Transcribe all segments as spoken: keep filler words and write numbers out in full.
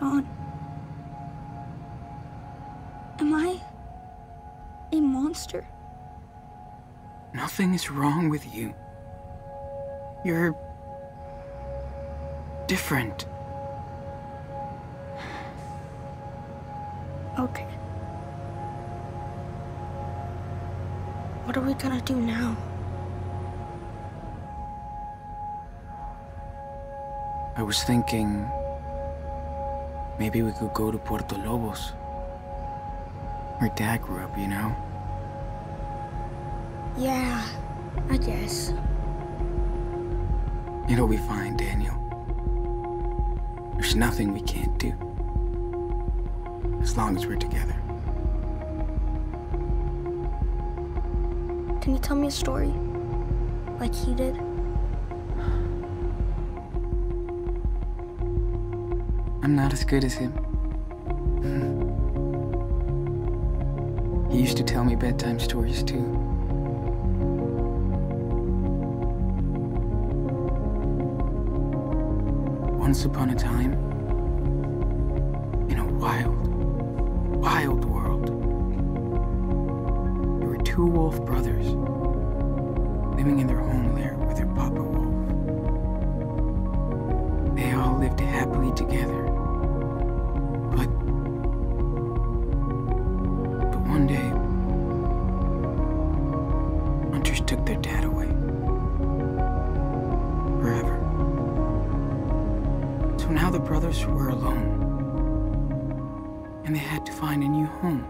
Sean. Am I a monster? Nothing is wrong with you. You're different. Okay. What are we gonna do now? I was thinking maybe we could go to Puerto Lobos. Where Dad grew up, you know? Yeah, I guess. It'll be fine, Daniel. There's nothing we can't do. As long as we're together. Can you tell me a story? Like he did? I'm not as good as him. He used to tell me bedtime stories too. Once upon a time, in a wild, wild world, there were two wolf brothers living in their home lair with their papa wolf. They all lived happily together. But, but one day, hunters took their dad away. Forever. So now the brothers were alone. And they had to find a new home.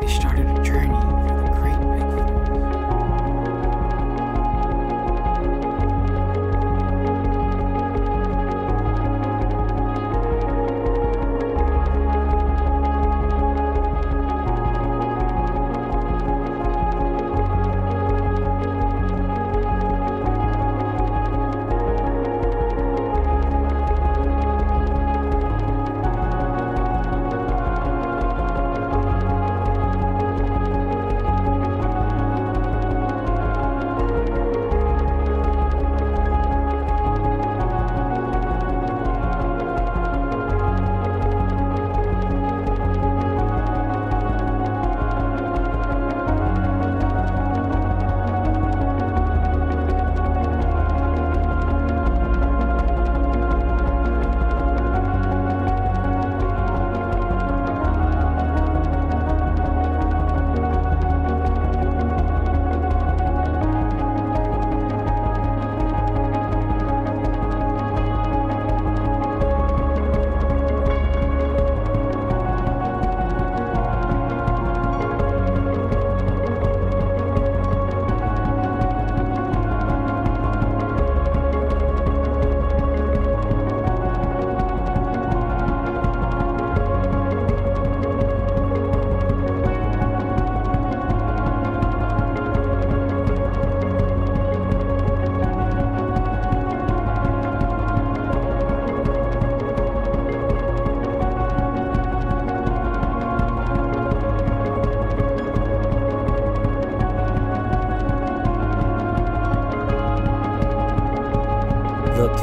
They started a journey through the great big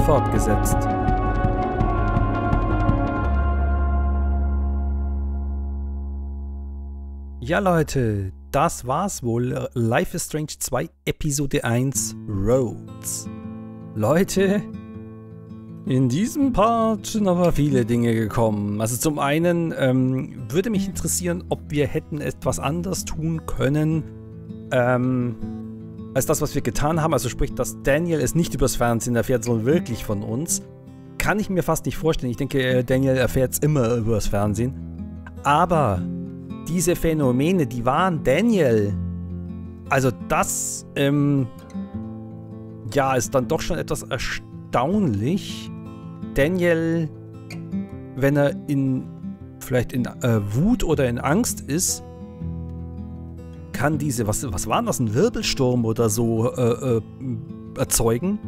fortgesetzt. Ja Leute, das war's wohl. Life is Strange zwei Episode eins Rhodes. Leute, in diesem Part sind aber viele Dinge gekommen. Also zum einen ähm, würde mich interessieren, ob wir hätten etwas anders tun können. Ähm... als das, was wir getan haben, also sprich, dass Daniel es nicht übers Fernsehen erfährt, sondern wirklich von uns, kann ich mir fast nicht vorstellen. Ich denke, Daniel erfährt es immer übers Fernsehen. Aber diese Phänomene, die waren Daniel. Also das, ähm, ja, ist dann doch schon etwas erstaunlich. Daniel, wenn er in, vielleicht in äh, Wut oder in Angst ist, kann diese, was, was war das, ein Wirbelsturm oder so äh, äh, erzeugen.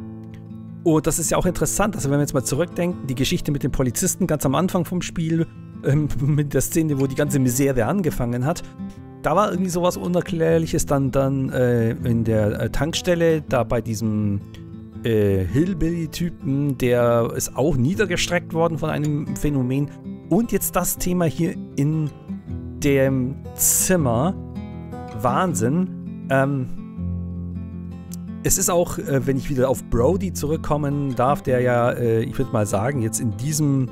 Und das ist ja auch interessant, also wenn wir jetzt mal zurückdenken, die Geschichte mit dem Polizisten ganz am Anfang vom Spiel, ähm, mit der Szene, wo die ganze Misere angefangen hat, da war irgendwie sowas Unerklärliches dann, dann äh, in der Tankstelle, da bei diesem äh, Hillbilly-Typen, der ist auch niedergestreckt worden von einem Phänomen. Und jetzt das Thema hier in dem Zimmer. Wahnsinn. Ähm, es ist auch, äh, wenn ich wieder auf Brody zurückkommen darf, der ja, äh, ich würde mal sagen, jetzt in diesem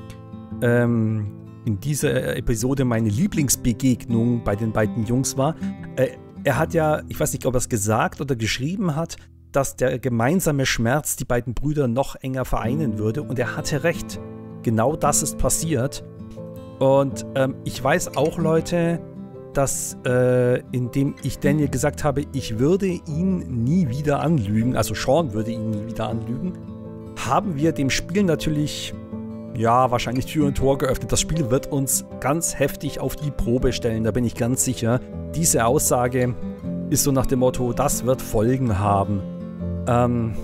ähm, in dieser Episode meine Lieblingsbegegnung bei den beiden Jungs war. Äh, er hat ja, ich weiß nicht, ob er es gesagt oder geschrieben hat, dass der gemeinsame Schmerz die beiden Brüder noch enger vereinen würde. Und er hatte recht. Genau das ist passiert. Und ähm, ich weiß auch, Leute, dass äh, indem ich Daniel gesagt habe, ich würde ihn nie wieder anlügen, also Sean würde ihn nie wieder anlügen, haben wir dem Spiel natürlich, ja, wahrscheinlich Tür und Tor geöffnet. Das Spiel wird uns ganz heftig auf die Probe stellen, da bin ich ganz sicher. Diese Aussage ist so nach dem Motto, das wird Folgen haben. Ähm,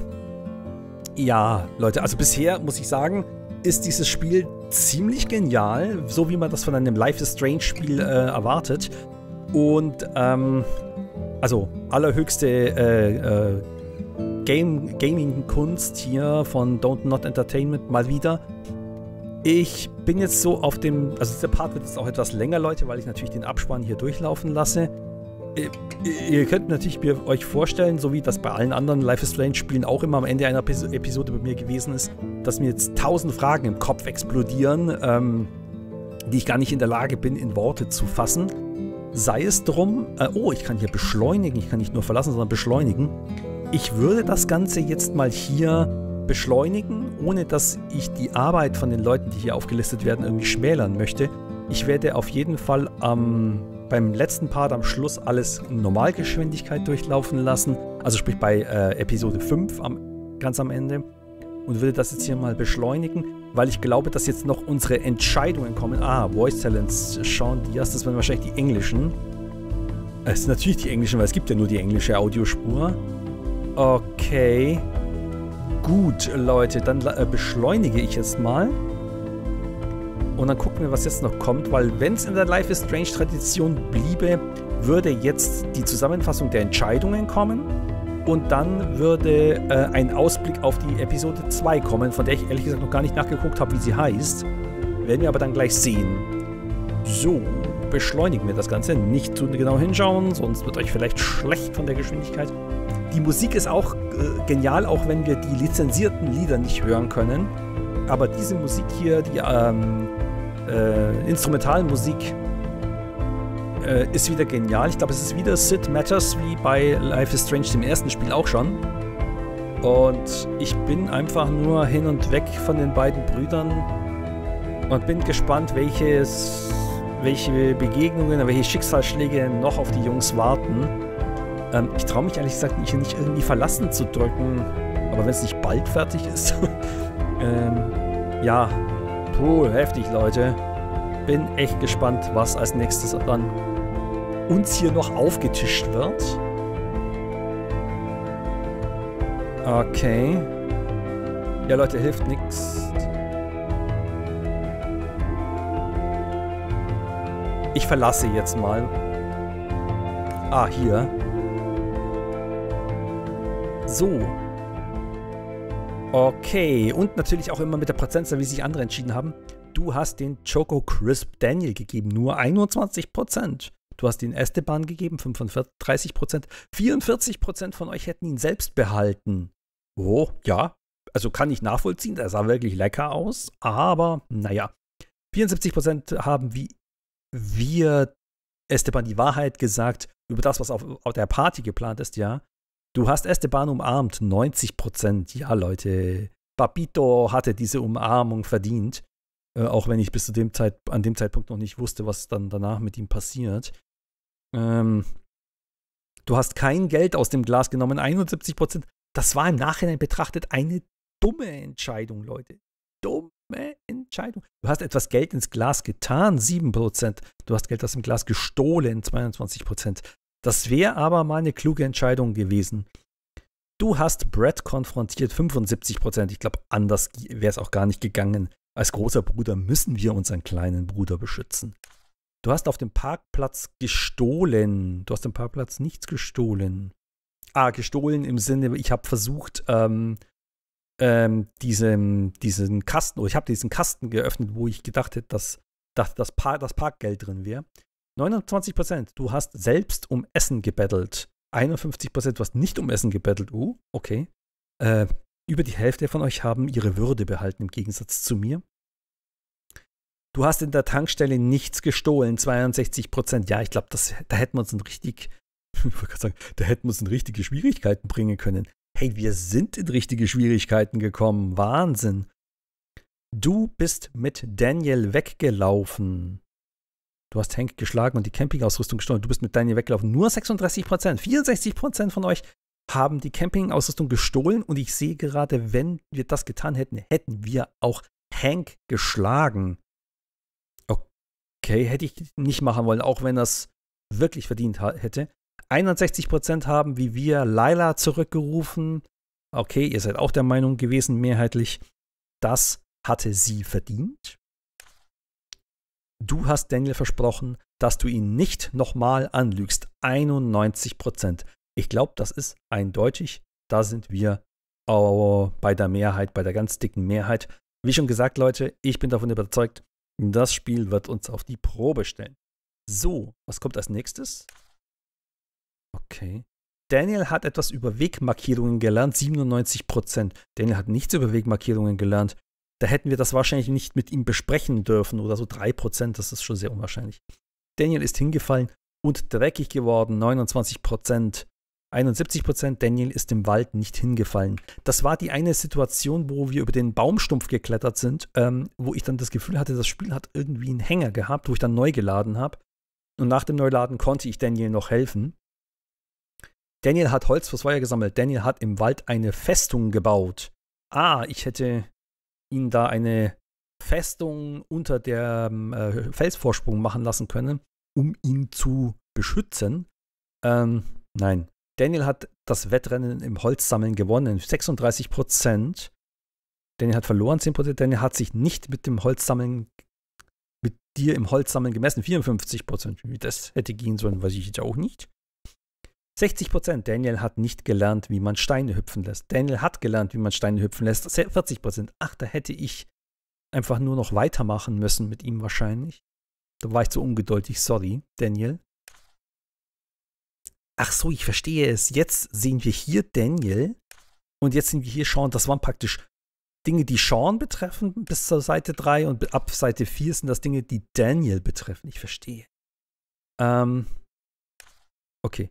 ja, Leute, also bisher muss ich sagen, ist dieses Spiel ziemlich genial, so wie man das von einem Life is Strange Spiel äh, erwartet. Und ähm, also allerhöchste äh, äh, Game, Gaming-Kunst hier von DONTNOD Entertainment mal wieder. Ich bin jetzt so auf dem, also dieser Part wird jetzt auch etwas länger, Leute, weil ich natürlich den Abspann hier durchlaufen lasse. Ihr könnt natürlich mir, euch vorstellen, so wie das bei allen anderen Life is Strange Spielen auch immer am Ende einer Episode bei mir gewesen ist, dass mir jetzt tausend Fragen im Kopf explodieren, ähm, die ich gar nicht in der Lage bin, in Worte zu fassen. Sei es drum, äh, oh, ich kann hier beschleunigen, ich kann nicht nur verlassen, sondern beschleunigen. Ich würde das Ganze jetzt mal hier beschleunigen, ohne dass ich die Arbeit von den Leuten, die hier aufgelistet werden, irgendwie schmälern möchte. Ich werde auf jeden Fall am... Ähm, beim letzten Part am Schluss alles in Normalgeschwindigkeit durchlaufen lassen. Also sprich bei äh, Episode fünf am, ganz am Ende. Und würde das jetzt hier mal beschleunigen, weil ich glaube, dass jetzt noch unsere Entscheidungen kommen. Ah, Voice Talents, Sean Diaz, das waren wahrscheinlich die englischen. Es sind natürlich die englischen, weil es gibt ja nur die englische Audiospur. Okay. Gut, Leute, dann äh, beschleunige ich jetzt mal. Und dann gucken wir, was jetzt noch kommt, weil wenn es in der Life is Strange Tradition bliebe, würde jetzt die Zusammenfassung der Entscheidungen kommen und dann würde äh, ein Ausblick auf die Episode zwei kommen, von der ich ehrlich gesagt noch gar nicht nachgeguckt habe, wie sie heißt. Werden wir aber dann gleich sehen. So, beschleunigen wir das Ganze. Nicht zu genau hinschauen, sonst wird euch vielleicht schlecht von der Geschwindigkeit. Die Musik ist auch äh, genial, auch wenn wir die lizenzierten Lieder nicht hören können. Aber diese Musik hier, die ähm, äh, Instrumentalmusik, äh, ist wieder genial. Ich glaube, es ist wieder Sid Matters, wie bei Life is Strange, dem ersten Spiel auch schon. Und ich bin einfach nur hin und weg von den beiden Brüdern und bin gespannt, welches, welche Begegnungen, welche Schicksalsschläge noch auf die Jungs warten. Ähm, ich traue mich ehrlich gesagt nicht, nicht irgendwie verlassen zu drücken, aber wenn es nicht bald fertig ist... Ähm, ja, puh, heftig, Leute. Bin echt gespannt, was als nächstes dann uns hier noch aufgetischt wird. Okay. Ja, Leute, hilft nichts. Ich verlasse jetzt mal. Ah, hier. So. Okay, und natürlich auch immer mit der Prozentzahl, wie sich andere entschieden haben. Du hast den Choco Crisp Daniel gegeben, nur einundzwanzig Prozent. Du hast den Esteban gegeben, fünfunddreißig Prozent. vierundvierzig Prozent von euch hätten ihn selbst behalten. Oh, ja, also kann ich nachvollziehen, der sah wirklich lecker aus, aber naja. vierundsiebzig Prozent haben wie wir Esteban die Wahrheit gesagt über das, was auf, auf der Party geplant ist, ja. Du hast Esteban umarmt, neunzig Prozent. Ja, Leute, Papito hatte diese Umarmung verdient. Äh, auch wenn ich bis zu dem Zeit, an dem Zeitpunkt noch nicht wusste, was dann danach mit ihm passiert. Ähm, du hast kein Geld aus dem Glas genommen, einundsiebzig Prozent. Das war im Nachhinein betrachtet eine dumme Entscheidung, Leute. Dumme Entscheidung. Du hast etwas Geld ins Glas getan, sieben Prozent. Du hast Geld aus dem Glas gestohlen, zweiundzwanzig Prozent. Das wäre aber mal eine kluge Entscheidung gewesen. Du hast Brad konfrontiert, fünfundsiebzig Prozent. Ich glaube, anders wäre es auch gar nicht gegangen. Als großer Bruder müssen wir unseren kleinen Bruder beschützen. Du hast auf dem Parkplatz gestohlen. Du hast am Parkplatz nichts gestohlen. Ah, gestohlen im Sinne, ich habe versucht, ähm, ähm, diesen, diesen Kasten, oder ich habe diesen Kasten geöffnet, wo ich gedacht hätte, dass, dass das, Par das Parkgeld drin wäre. neunundzwanzig Prozent, du hast selbst um Essen gebettelt. einundfünfzig Prozent, du hast nicht um Essen gebettelt. Uh, okay. Äh, über die Hälfte von euch haben ihre Würde behalten, im Gegensatz zu mir. Du hast in der Tankstelle nichts gestohlen, zweiundsechzig Prozent. Ja, ich glaube, da hätten wir uns in richtig, ich wollte gerade sagen, da hätten wir uns in richtige Schwierigkeiten bringen können. Hey, wir sind in richtige Schwierigkeiten gekommen. Wahnsinn. Du bist mit Daniel weggelaufen. Du hast Hank geschlagen und die Campingausrüstung gestohlen. Du bist mit Daniel weggelaufen. Nur sechsunddreißig Prozent. vierundsechzig Prozent von euch haben die Campingausrüstung gestohlen. Und ich sehe gerade, wenn wir das getan hätten, hätten wir auch Hank geschlagen. Okay, hätte ich nicht machen wollen, auch wenn das wirklich verdient hätte. einundsechzig Prozent haben, wie wir, Lila zurückgerufen. Okay, ihr seid auch der Meinung gewesen, mehrheitlich, das hatte sie verdient. Du hast Daniel versprochen, dass du ihn nicht nochmal anlügst. einundneunzig Prozent. Ich glaube, das ist eindeutig. Da sind wir oh, bei der Mehrheit, bei der ganz dicken Mehrheit. Wie schon gesagt, Leute, ich bin davon überzeugt, das Spiel wird uns auf die Probe stellen. So, was kommt als nächstes? Okay. Daniel hat etwas über Wegmarkierungen gelernt, siebenundneunzig Prozent. Daniel hat nichts über Wegmarkierungen gelernt. Da hätten wir das wahrscheinlich nicht mit ihm besprechen dürfen oder so drei Prozent, das ist schon sehr unwahrscheinlich. Daniel ist hingefallen und dreckig geworden, neunundzwanzig Prozent. einundsiebzig Prozent, Daniel ist im Wald nicht hingefallen. Das war die eine Situation, wo wir über den Baumstumpf geklettert sind, ähm, wo ich dann das Gefühl hatte, das Spiel hat irgendwie einen Hänger gehabt, wo ich dann neu geladen habe. Und nach dem Neuladen konnte ich Daniel noch helfen. Daniel hat Holz fürs Feuer gesammelt. Daniel hat im Wald eine Festung gebaut. Ah, ich hätte ihn da eine Festung unter dem äh, Felsvorsprung machen lassen können, um ihn zu beschützen. Ähm, nein. Daniel hat das Wettrennen im Holzsammeln gewonnen, sechsunddreißig Prozent. Daniel hat verloren, zehn Prozent. Daniel hat sich nicht mit dem Holzsammeln, mit dir im Holzsammeln gemessen, vierundfünfzig Prozent. Das hätte gehen sollen, weiß ich jetzt auch nicht. sechzig Prozent. Daniel hat nicht gelernt, wie man Steine hüpfen lässt. Daniel hat gelernt, wie man Steine hüpfen lässt, vierzig Prozent. Ach, da hätte ich einfach nur noch weitermachen müssen mit ihm wahrscheinlich. Da war ich zu ungeduldig, sorry, Daniel. Ach so, ich verstehe es. Jetzt sehen wir hier Daniel und jetzt sehen wir hier Sean. Das waren praktisch Dinge, die Sean betreffen bis zur Seite drei und ab Seite vier sind das Dinge, die Daniel betreffen. Ich verstehe. Ähm, okay.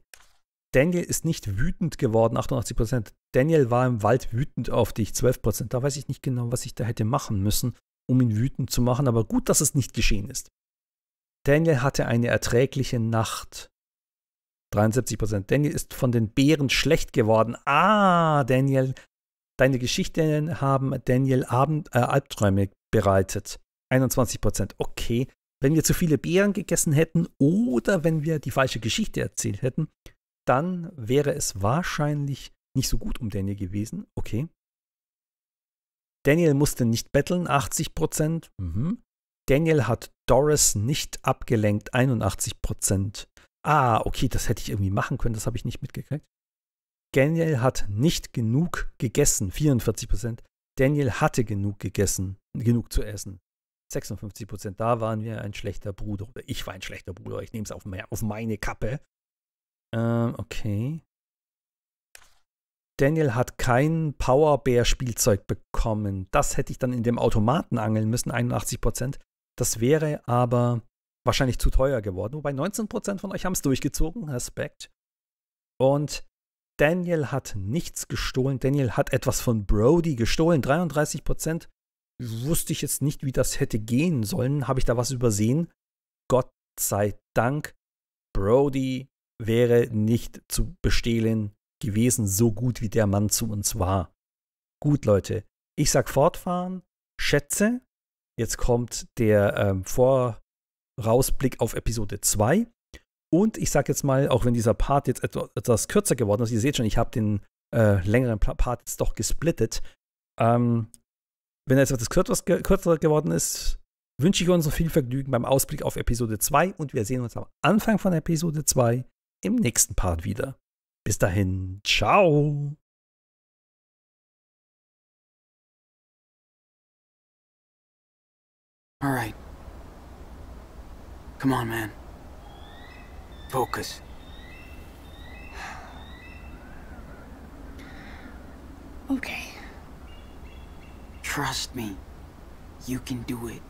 Daniel ist nicht wütend geworden, achtundachtzig Prozent. Daniel war im Wald wütend auf dich, zwölf Prozent. Da weiß ich nicht genau, was ich da hätte machen müssen, um ihn wütend zu machen. Aber gut, dass es nicht geschehen ist. Daniel hatte eine erträgliche Nacht. dreiundsiebzig Prozent. Daniel ist von den Bären schlecht geworden. Ah, Daniel, deine Geschichten haben Daniel Abend, äh, Albträume bereitet. einundzwanzig Prozent. Okay, wenn wir zu viele Bären gegessen hätten oder wenn wir die falsche Geschichte erzählt hätten, dann wäre es wahrscheinlich nicht so gut um Daniel gewesen. Okay. Daniel musste nicht betteln. achtzig Prozent. Mhm. Daniel hat Doris nicht abgelenkt. einundachtzig Prozent. Ah, okay, das hätte ich irgendwie machen können, das habe ich nicht mitgekriegt. Daniel hat nicht genug gegessen, vierundvierzig Prozent. Daniel hatte genug gegessen, genug zu essen, sechsundfünfzig Prozent. Da waren wir ein schlechter Bruder, oder ich war ein schlechter Bruder, ich nehme es auf, auf meine Kappe. Ähm, okay. Daniel hat kein Powerbear-Spielzeug bekommen. Das hätte ich dann in dem Automaten angeln müssen, einundachtzig Prozent. Das wäre aber wahrscheinlich zu teuer geworden. Wobei neunzehn Prozent von euch haben es durchgezogen. Respekt. Und Daniel hat nichts gestohlen. Daniel hat etwas von Brody gestohlen. dreiunddreißig Prozent. Wusste ich jetzt nicht, wie das hätte gehen sollen. Habe ich da was übersehen? Gott sei Dank. Brody wäre nicht zu bestehlen gewesen, so gut wie der Mann zu uns war. Gut, Leute. Ich sag fortfahren. Schätze. Jetzt kommt der ähm, Vor... Rausblick auf Episode zwei. Und ich sage jetzt mal, auch wenn dieser Part jetzt etwas kürzer geworden ist, ihr seht schon, ich habe den äh, längeren Part jetzt doch gesplittet. Ähm, wenn er jetzt etwas kürzer geworden ist, wünsche ich uns noch viel Vergnügen beim Ausblick auf Episode zwei und wir sehen uns am Anfang von Episode zwei im nächsten Part wieder. Bis dahin, ciao! All right. Come on, man. Focus. Okay. Trust me. You can do it.